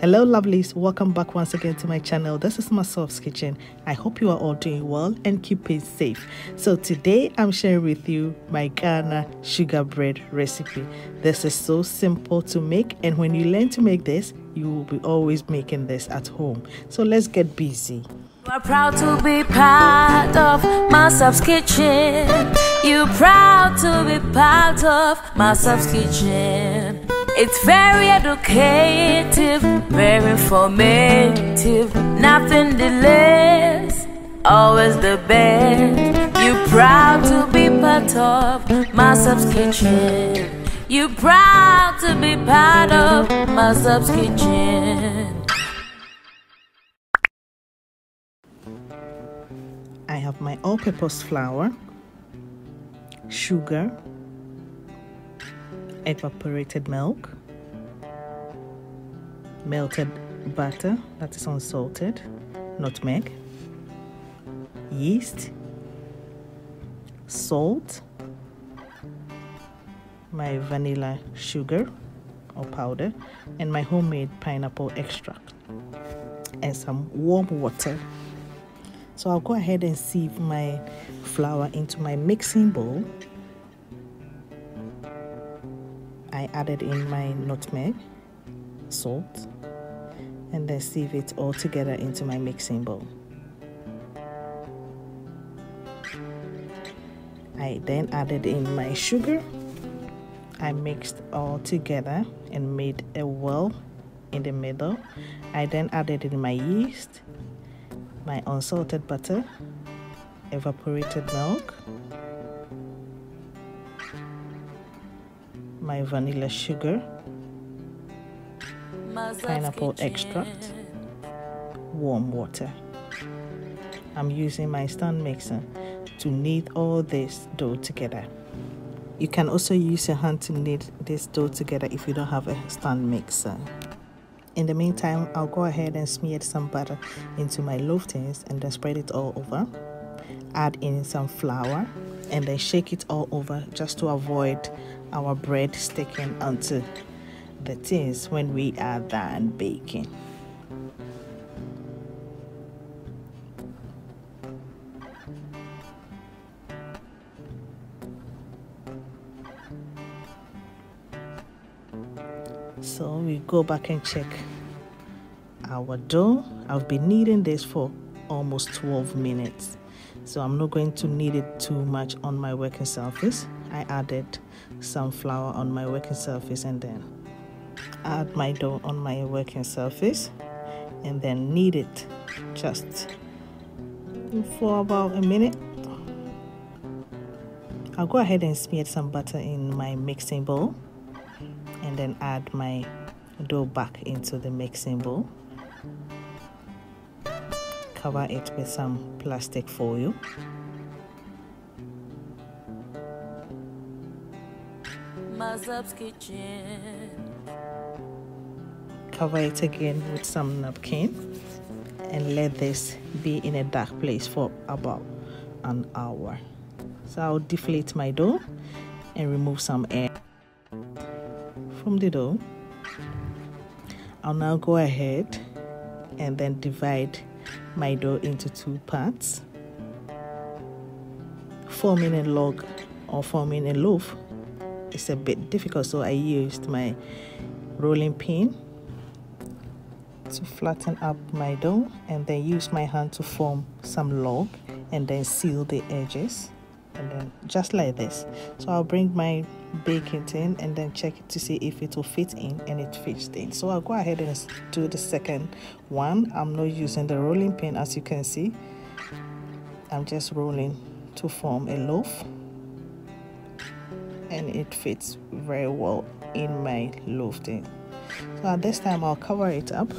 Hello lovelies, welcome back once again to my channel. This is Masof's Kitchen. I hope you are all doing well and keeping safe. So today I'm sharing with you my Ghana sugar bread recipe. This is so simple to make, and when you learn to make this, you will be always making this at home. So let's get busy. We're proud to be part of Masof's Kitchen. You're proud to be part of Masof's Kitchen. It's very educative, very informative, nothing delays, always the best. You're proud to be part of Masof's Kitchen. You're proud to be part of Masof's Kitchen. I have my all-purpose flour, sugar, evaporated milk, melted butter that is unsalted, nutmeg, yeast, salt, my vanilla sugar or powder, and my homemade pineapple extract, and some warm water. So I'll go ahead and sieve my flour into my mixing bowl. I added in my nutmeg, salt, and then sieve it all together into my mixing bowl. I then added in my sugar. I mixed all together and made a well in the middle. I then added in my yeast, my unsalted butter, evaporated milk, my vanilla sugar, pineapple extract, warm water. I'm using my stand mixer to knead all this dough together. You can also use your hand to knead this dough together if you don't have a stand mixer. In the meantime, I'll go ahead and smear some butter into my loaf tins and then spread it all over. Add in some flour and then shake it all over just to avoid our bread sticking onto the tins when we are done baking. So we go back and check our dough. I've been kneading this for almost 12 minutes. So I'm not going to knead it too much on my working surface. I added some flour on my working surface and then add my dough on my working surface and then knead it just for about a minute. I'll go ahead and smear some butter in my mixing bowl and then add my dough back into the mixing bowl. Cover it with some plastic foil. Masof's Kitchen. Cover it again with some napkin and let this be in a dark place for about an hour. So I'll deflate my dough and remove some air from the dough. I'll now go ahead and then divide my dough into two parts, forming a log or forming a loaf. It's a bit difficult, so I used my rolling pin to flatten up my dough and then use my hand to form some log and then seal the edges, and then just like this. So I'll bring my baking tin and then check it to see if it will fit in, and it fits in. So I'll go ahead and do the second one. I'm not using the rolling pin, as you can see. I'm just rolling to form a loaf, and it fits very well in my loaf tin. So at this time I'll cover it up.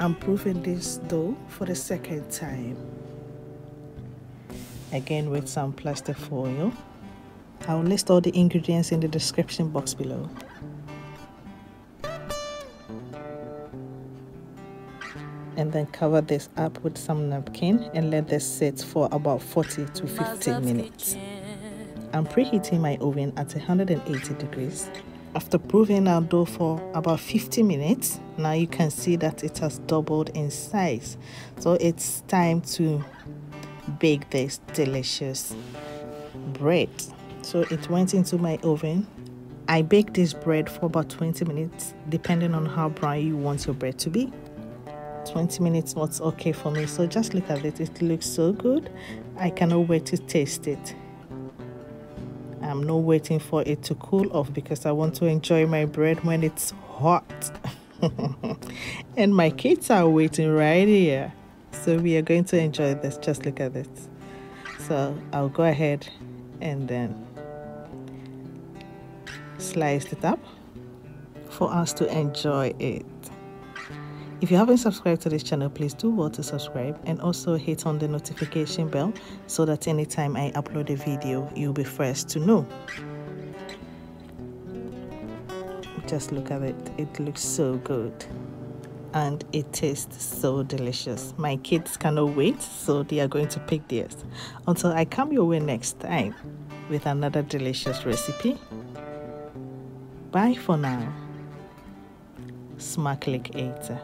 I'm proofing this dough for the second time, again with some plastic foil. I'll list all the ingredients in the description box below. And then cover this up with some napkin and let this sit for about 40 to 50 minutes. I'm preheating my oven at 180 degrees After proving our dough for about 50 minutes, now you can see that it has doubled in size. So it's time to bake this delicious bread. So it went into my oven. I baked this bread for about 20 minutes, depending on how brown you want your bread to be. 20 minutes was okay for me. So just look at it, it looks so good. I cannot wait to taste it. I'm not waiting for it to cool off because I want to enjoy my bread when it's hot. And my kids are waiting right here, so we are going to enjoy this. Just look at this. So I'll go ahead and then slice it up for us to enjoy it. If you haven't subscribed to this channel, please do well to subscribe and also hit on the notification bell so that anytime I upload a video, you'll be first to know. Just look at it. It looks so good and it tastes so delicious. My kids cannot wait, so they are going to pick theirs. Until I come your way next time with another delicious recipe. Bye for now. Smakelijk eten.